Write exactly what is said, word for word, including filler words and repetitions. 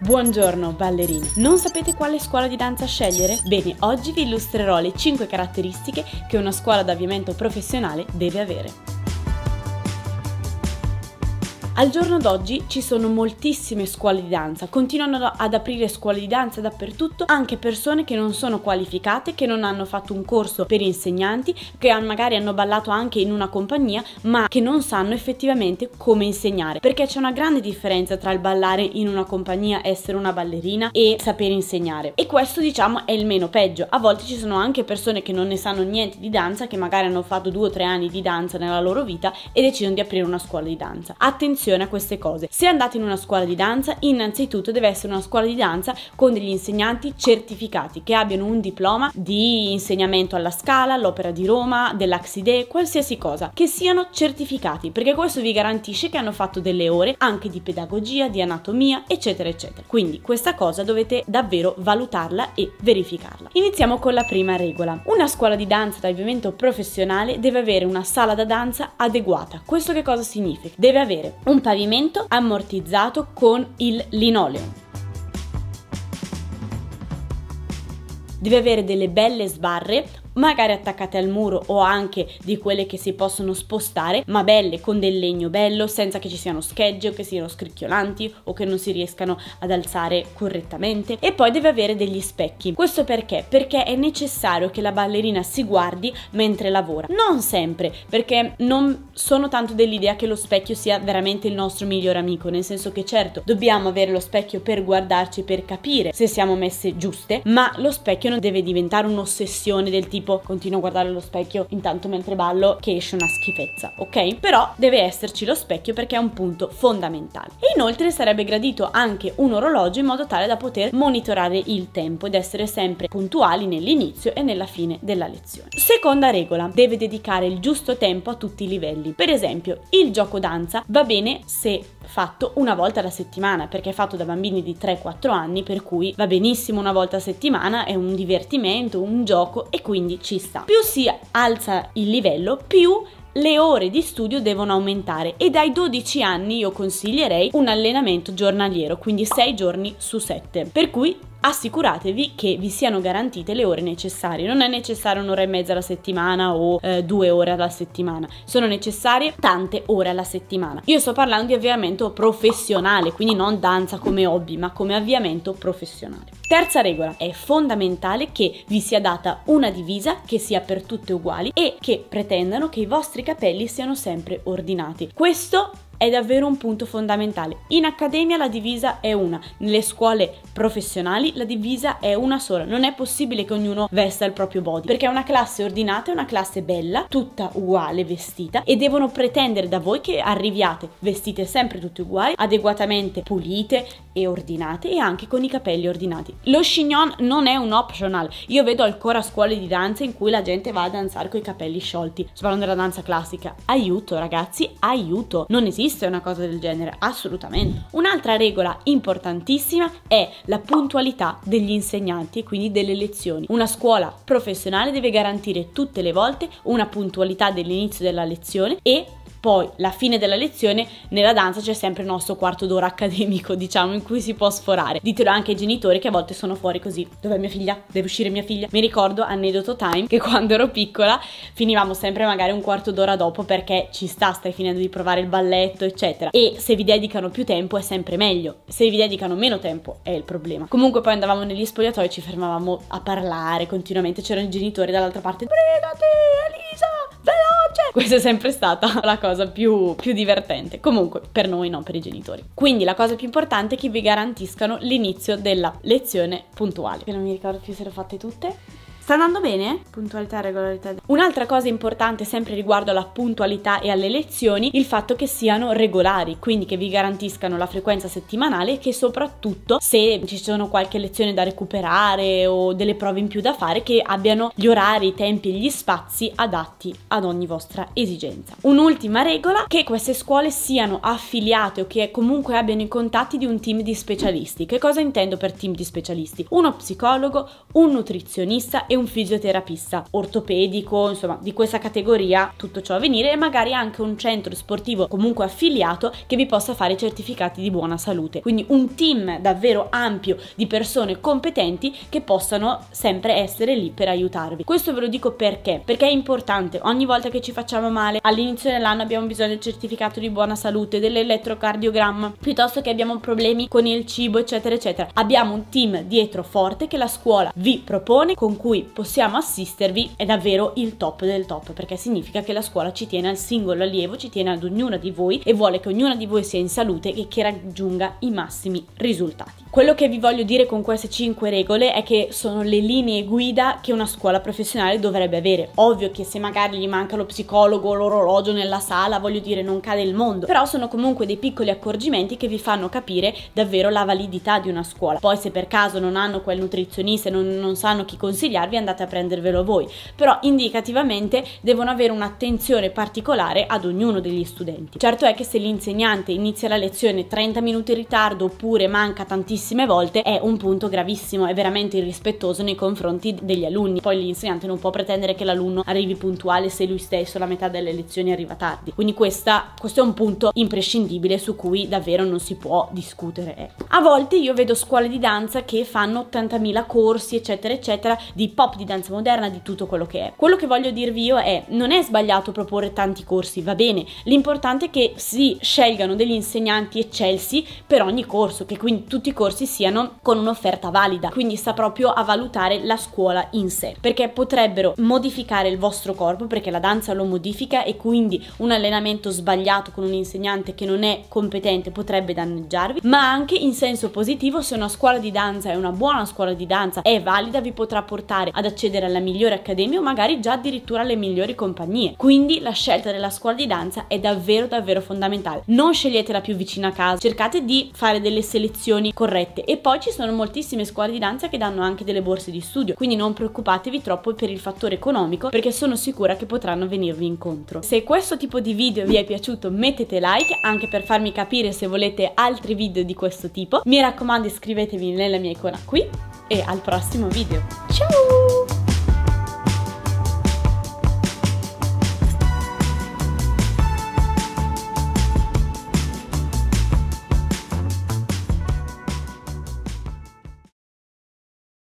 Buongiorno ballerini! Non sapete quale scuola di danza scegliere? Bene, oggi vi illustrerò le cinque caratteristiche che una scuola d'avviamento professionale deve avere. Al giorno d'oggi ci sono moltissime scuole di danza, continuano ad aprire scuole di danza dappertutto, anche persone che non sono qualificate, che non hanno fatto un corso per insegnanti, che magari hanno ballato anche in una compagnia, ma che non sanno effettivamente come insegnare, perché c'è una grande differenza tra il ballare in una compagnia, essere una ballerina e saper insegnare. E questo, diciamo, è il meno peggio. A volte ci sono anche persone che non ne sanno niente di danza, che magari hanno fatto due o tre anni di danza nella loro vita e decidono di aprire una scuola di danza. Attenzione a queste cose. Se andate in una scuola di danza, innanzitutto deve essere una scuola di danza con degli insegnanti certificati, che abbiano un diploma di insegnamento alla Scala, all'Opera di Roma, dell'Axide, qualsiasi cosa, che siano certificati, perché questo vi garantisce che hanno fatto delle ore anche di pedagogia, di anatomia, eccetera eccetera. Quindi questa cosa dovete davvero valutarla e verificarla. Iniziamo con la prima regola. Una scuola di danza d'avviamento professionale deve avere una sala da danza adeguata. Questo che cosa significa? Deve avere un pavimento ammortizzato con il linoleo. Deve avere delle belle sbarre, magari attaccate al muro o anche di quelle che si possono spostare, ma belle, con del legno bello, senza che ci siano schegge o che siano scricchiolanti o che non si riescano ad alzare correttamente. E poi deve avere degli specchi. Questo perché? Perché è necessario che la ballerina si guardi mentre lavora. Non sempre, perché non sono tanto dell'idea che lo specchio sia veramente il nostro miglior amico, nel senso che certo dobbiamo avere lo specchio per guardarci, per capire se siamo messe giuste, ma lo specchio non deve diventare un'ossessione del tipo continuo a guardare lo specchio intanto mentre ballo che esce una schifezza, ok? Però deve esserci lo specchio perché è un punto fondamentale. E inoltre sarebbe gradito anche un orologio in modo tale da poter monitorare il tempo ed essere sempre puntuali nell'inizio e nella fine della lezione. Seconda regola, deve dedicare il giusto tempo a tutti i livelli. Per esempio, il gioco danza va bene se fatto una volta alla settimana, perché è fatto da bambini di tre quattro anni, per cui va benissimo una volta a settimana, è un divertimento, un gioco e quindi ci sta. Più si alza il livello, più le ore di studio devono aumentare e dai dodici anni io consiglierei un allenamento giornaliero, quindi sei giorni su sette, per cui assicuratevi che vi siano garantite le ore necessarie. Non è necessario un'ora e mezza alla settimana o eh, due ore alla settimana, sono necessarie tante ore alla settimana. Io sto parlando di avviamento professionale, quindi non danza come hobby, ma come avviamento professionale. Terza regola, è fondamentale che vi sia data una divisa che sia per tutte uguali e che pretendano che i vostri capelli siano sempre ordinati. Questo è davvero un punto fondamentale. In accademia la divisa è una, nelle scuole professionali la divisa è una sola. Non è possibile che ognuno vesta il proprio body, perché è una classe ordinata, è una classe bella, tutta uguale vestita, e devono pretendere da voi che arriviate vestite sempre tutte uguali, adeguatamente pulite e ordinate e anche con i capelli ordinati. Lo chignon non è un optional. Io vedo ancora scuole di danza in cui la gente va a danzare con i capelli sciolti. Sto parlando della danza classica. Aiuto ragazzi, aiuto, non esiste Esiste una cosa del genere, assolutamente. Un'altra regola importantissima è la puntualità degli insegnanti e quindi delle lezioni. Una scuola professionale deve garantire tutte le volte una puntualità dell'inizio della lezione e poi la fine della lezione. Nella danza c'è sempre il nostro quarto d'ora accademico, diciamo, in cui si può sforare. Ditelo anche ai genitori che a volte sono fuori così: dov'è mia figlia? Deve uscire mia figlia? Mi ricordo, aneddoto time, che quando ero piccola finivamo sempre magari un quarto d'ora dopo, perché ci sta, stai finendo di provare il balletto eccetera, e se vi dedicano più tempo è sempre meglio, se vi dedicano meno tempo è il problema. Comunque poi andavamo negli spogliatoi e ci fermavamo a parlare continuamente, c'erano i genitori dall'altra parte: brigati Elisa, veloce! Questa è sempre stata la cosa più, più divertente, comunque per noi, non per i genitori. Quindi la cosa più importante è che vi garantiscano l'inizio della lezione puntuale. Che non mi ricordo più se le ho fatte tutte. Sta andando bene? Puntualità e regolarità. Un'altra cosa importante sempre riguardo alla puntualità e alle lezioni, il fatto che siano regolari, quindi che vi garantiscano la frequenza settimanale e che soprattutto, se ci sono qualche lezione da recuperare o delle prove in più da fare, che abbiano gli orari, i tempi e gli spazi adatti ad ogni vostra esigenza. Un'ultima regola, che queste scuole siano affiliate o che comunque abbiano i contatti di un team di specialisti. Che cosa intendo per team di specialisti? Uno psicologo, un nutrizionista e un fisioterapista ortopedico, insomma di questa categoria, tutto ciò a venire, e magari anche un centro sportivo comunque affiliato che vi possa fare i certificati di buona salute. Quindi un team davvero ampio di persone competenti che possano sempre essere lì per aiutarvi. Questo ve lo dico perché? Perché è importante. Ogni volta che ci facciamo male all'inizio dell'anno abbiamo bisogno del certificato di buona salute, dell'elettrocardiogramma, piuttosto che abbiamo problemi con il cibo, eccetera eccetera. Abbiamo un team dietro forte che la scuola vi propone, con cui possiamo assistervi. È davvero il top del top, perché significa che la scuola ci tiene al singolo allievo, ci tiene ad ognuna di voi e vuole che ognuna di voi sia in salute e che raggiunga i massimi risultati. Quello che vi voglio dire con queste cinque regole è che sono le linee guida che una scuola professionale dovrebbe avere. Ovvio che se magari gli manca lo psicologo, l'orologio nella sala, voglio dire, non cade il mondo, però sono comunque dei piccoli accorgimenti che vi fanno capire davvero la validità di una scuola. Poi se per caso non hanno quel nutrizionista, non, non sanno chi consigliarvi, andate a prendervelo voi, però indicativamente devono avere un'attenzione particolare ad ognuno degli studenti. Certo è che se l'insegnante inizia la lezione trenta minuti in ritardo oppure manca tantissime volte, è un punto gravissimo, è veramente irrispettoso nei confronti degli alunni. Poi l'insegnante non può pretendere che l'alunno arrivi puntuale se lui stesso la metà delle lezioni arriva tardi, quindi questa, questo è un punto imprescindibile su cui davvero non si può discutere. eh. A volte io vedo scuole di danza che fanno ottantamila corsi eccetera eccetera di pop, di danza moderna, di tutto quello che è. Quello che voglio dirvi io è: non è sbagliato proporre tanti corsi, va bene, l'importante è che si scelgano degli insegnanti eccelsi per ogni corso, che quindi tutti i corsi siano con un'offerta valida, quindi sta proprio a valutare la scuola in sé, perché potrebbero modificare il vostro corpo, perché la danza lo modifica, e quindi un allenamento sbagliato con un insegnante che non è competente potrebbe danneggiarvi. Ma anche in senso positivo, se una scuola di danza è una buona scuola di danza, è valida, vi potrà portare ad accedere alla migliore accademia o magari già addirittura alle migliori compagnie. Quindi la scelta della scuola di danza è davvero davvero fondamentale. Non scegliete la più vicina a casa, cercate di fare delle selezioni corrette, e poi ci sono moltissime scuole di danza che danno anche delle borse di studio, quindi non preoccupatevi troppo per il fattore economico, perché sono sicura che potranno venirvi incontro. Se questo tipo di video vi è piaciuto, mettete like, anche per farmi capire se volete altri video di questo tipo. Mi raccomando, iscrivetevi nella mia icona qui, e al prossimo video. Ciao!